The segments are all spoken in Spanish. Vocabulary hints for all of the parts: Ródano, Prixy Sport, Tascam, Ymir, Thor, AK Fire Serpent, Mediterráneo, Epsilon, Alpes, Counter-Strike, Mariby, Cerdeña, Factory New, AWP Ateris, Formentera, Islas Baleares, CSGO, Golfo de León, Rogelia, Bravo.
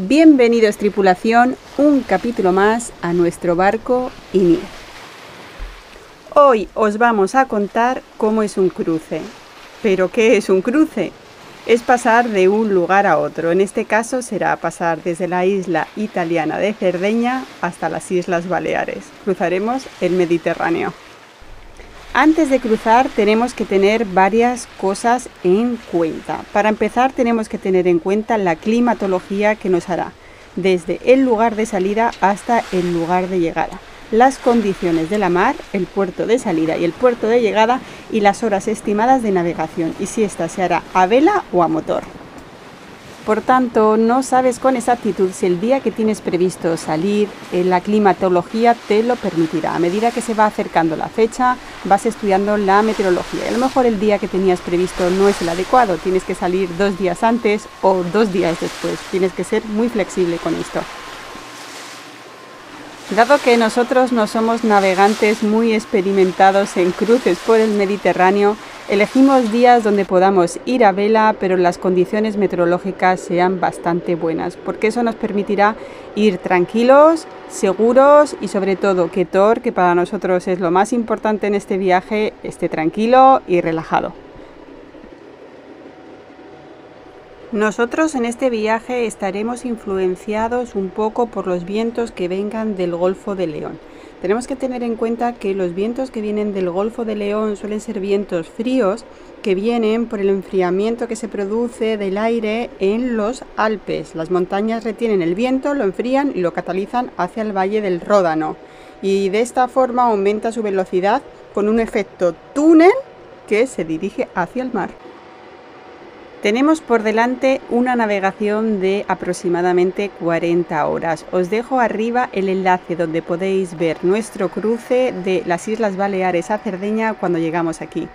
Bienvenidos, tripulación, un capítulo más a nuestro barco Ymir. Hoy os vamos a contar cómo es un cruce. ¿Pero qué es un cruce? Es pasar de un lugar a otro. En este caso será pasar desde la isla italiana de Cerdeña hasta las Islas Baleares. Cruzaremos el Mediterráneo. Antes de cruzar tenemos que tener varias cosas en cuenta. Para empezar tenemos que tener en cuenta la climatología que nos hará desde el lugar de salida hasta el lugar de llegada, las condiciones de la mar, el puerto de salida y el puerto de llegada y las horas estimadas de navegación y si esta se hará a vela o a motor. Por tanto, no sabes con exactitud si el día que tienes previsto salir, la climatología te lo permitirá. A medida que se va acercando la fecha, vas estudiando la meteorología. A lo mejor el día que tenías previsto no es el adecuado, tienes que salir 2 días antes o 2 días después. Tienes que ser muy flexible con esto. Dado que nosotros no somos navegantes muy experimentados en cruces por el Mediterráneo, elegimos días donde podamos ir a vela, pero las condiciones meteorológicas sean bastante buenas, porque eso nos permitirá ir tranquilos, seguros y sobre todo que Thor, que para nosotros es lo más importante en este viaje, esté tranquilo y relajado. Nosotros en este viaje estaremos influenciados un poco por los vientos que vengan del Golfo de León. Tenemos que tener en cuenta que los vientos que vienen del Golfo de León suelen ser vientos fríos que vienen por el enfriamiento que se produce del aire en los Alpes. Las montañas retienen el viento, lo enfrían y lo catalizan hacia el valle del Ródano. Y de esta forma aumenta su velocidad con un efecto túnel que se dirige hacia el mar. Tenemos por delante una navegación de aproximadamente 40 horas. Os dejo arriba el enlace donde podéis ver nuestro cruce de las Islas Baleares a Cerdeña cuando llegamos aquí.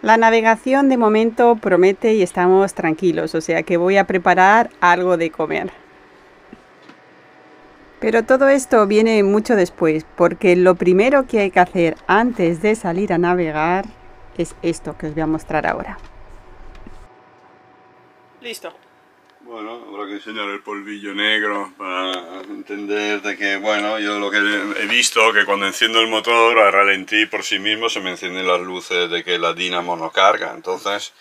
La navegación de momento promete y estamos tranquilos, o sea que voy a preparar algo de comer. Pero todo esto viene mucho después, porque lo primero que hay que hacer antes de salir a navegar es esto que os voy a mostrar ahora. Listo. Bueno, habrá que enseñar el polvillo negro para entender de que, bueno, yo lo que he visto que cuando enciendo el motor a ralentí por sí mismo se me encienden las luces de que la dínamo no carga, entonces...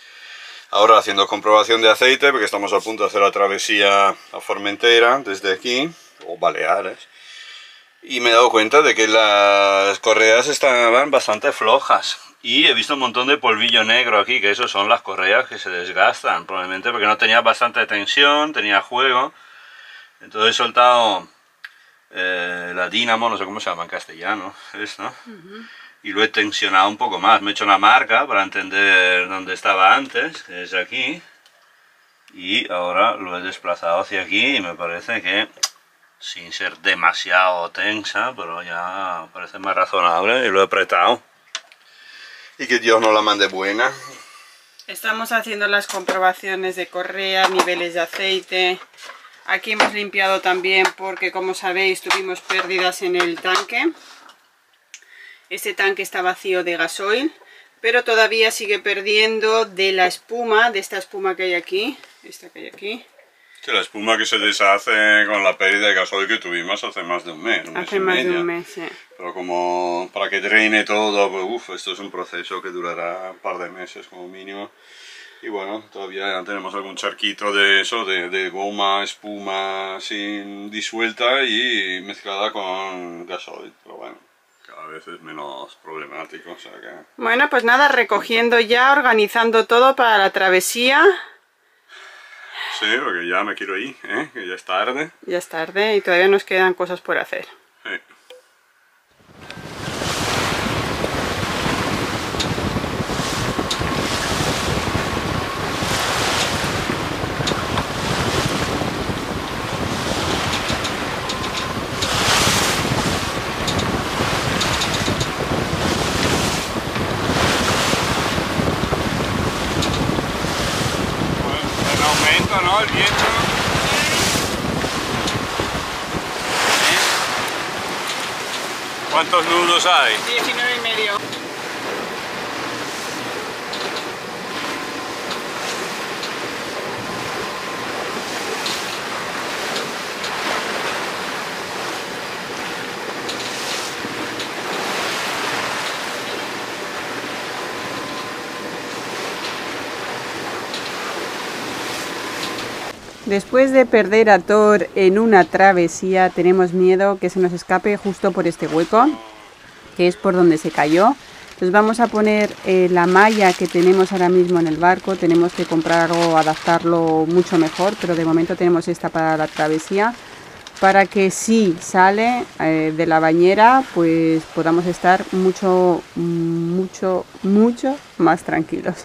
Ahora haciendo comprobación de aceite, porque estamos a punto de hacer la travesía a Formentera desde aquí, o Baleares, y me he dado cuenta de que las correas están bastante flojas. Y he visto un montón de polvillo negro aquí, que esos son las correas que se desgastan, probablemente porque no tenía bastante tensión, tenía juego. Entonces he soltado la dínamo, no sé cómo se llama en castellano, es, ¿no? Uh-huh. Y lo he tensionado un poco más, me he hecho una marca para entender dónde estaba antes, que es aquí, y ahora lo he desplazado hacia aquí y me parece que, sin ser demasiado tensa, pero ya parece más razonable, y lo he apretado. Y que Dios nos la mande buena. Estamos haciendo las comprobaciones de correa, niveles de aceite. Aquí hemos limpiado también porque, como sabéis, tuvimos pérdidas en el tanque. Este tanque está vacío de gasoil, pero todavía sigue perdiendo de la espuma, de esta espuma que hay aquí, esta que hay aquí. Que la espuma que se deshace con la pérdida de gasoil que tuvimos hace más de un mes y medio. Sí. Pero como para que draine todo, pues, esto es un proceso que durará un par de meses como mínimo. Y bueno, todavía tenemos algún charquito de eso, de goma, espuma sin disuelta y mezclada con gasoil, pero bueno. A veces menos problemático, o sea que... Bueno, pues nada, recogiendo ya, organizando todo para la travesía. Sí, porque ya me quiero ir, ¿eh? Que ya es tarde. Ya es tarde y todavía nos quedan cosas por hacer. Sí. ¿Cuántos nudos hay? 19,5. Después de perder a Thor en una travesía, tenemos miedo que se nos escape justo por este hueco, que es por donde se cayó. Entonces vamos a poner la malla que tenemos ahora mismo en el barco. Tenemos que comprar o adaptarlo mucho mejor, pero de momento tenemos esta para la travesía, para que si sale de la bañera, pues podamos estar mucho más tranquilos.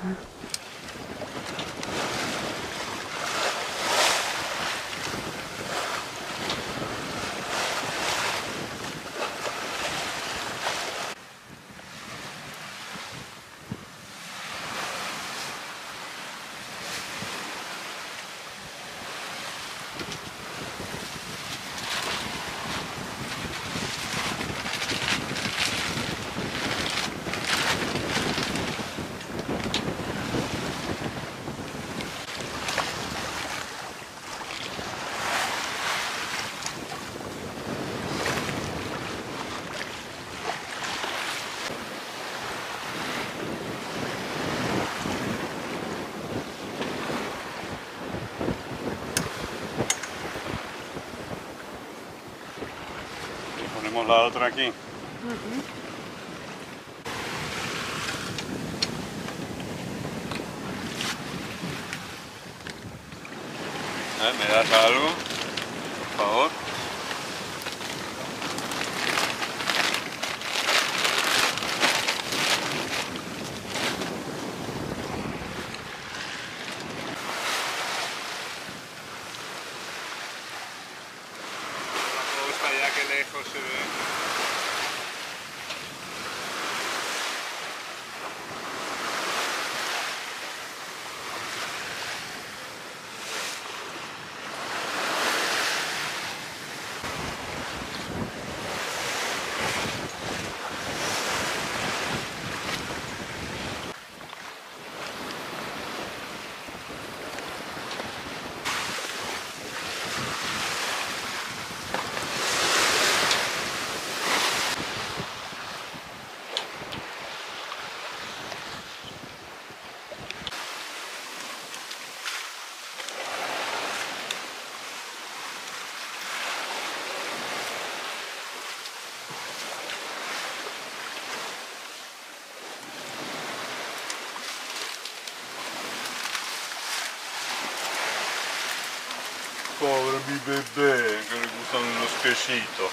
La otra aquí. ¿Me das algo? Por favor. Pobre mi bebé, que le gustan los pesitos.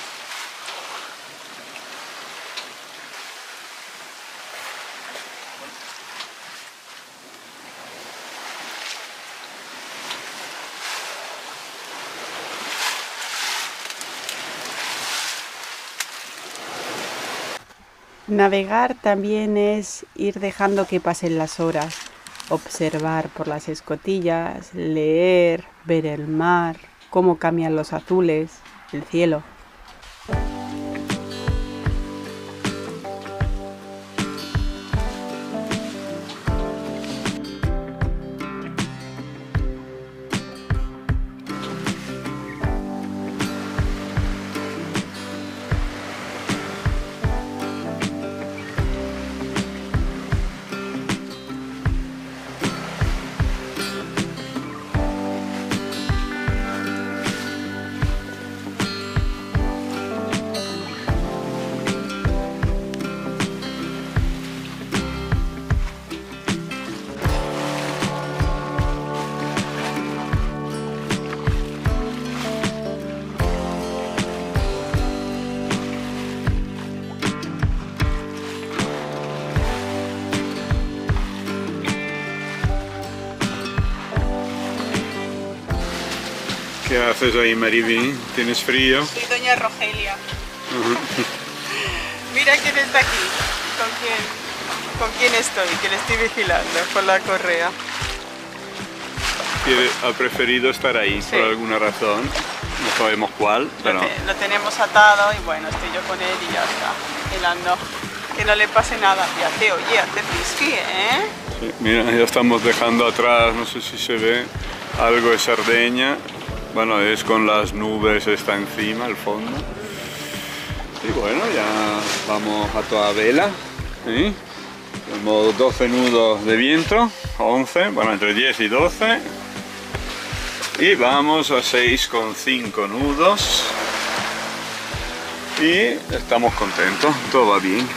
Navegar también es ir dejando que pasen las horas. Observar por las escotillas, leer, ver el mar, cómo cambian los azules, el cielo. ¿Qué haces ahí, Mariby? ¿Tienes frío? Soy doña Rogelia. Mira quién está aquí, con quién estoy, que le estoy vigilando con la correa. Ha preferido estar ahí, sí, por alguna razón, no sabemos cuál, pero... Lo tenemos atado y bueno, estoy yo con él y ya está. helando. Que no le pase nada. Y hace, oye, hace frisky, ¿eh? Sí, mira, ya estamos dejando atrás, no sé si se ve algo de Cerdeña. Bueno, es con las nubes, está encima, al fondo. Y bueno, ya vamos a toda vela, ¿sí? Tenemos 12 nudos de viento, 11, bueno, entre 10 y 12. Y vamos a 6,5 nudos. Y estamos contentos, todo va bien.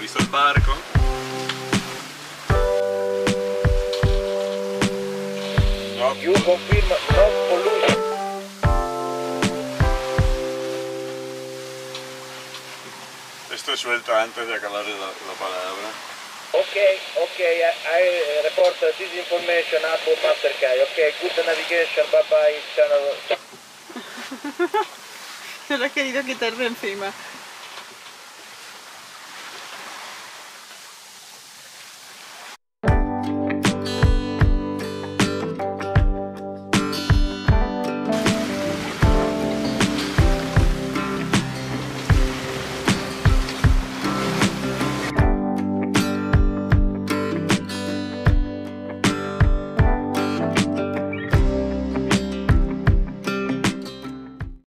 Visto el barco. No, you confirma, no pollution. Esto es suelto antes de acabar la palabra. Ok, I report this information up to Master Kai. Ok, good navigation, bye bye, channel. Se lo has querido quitar de encima.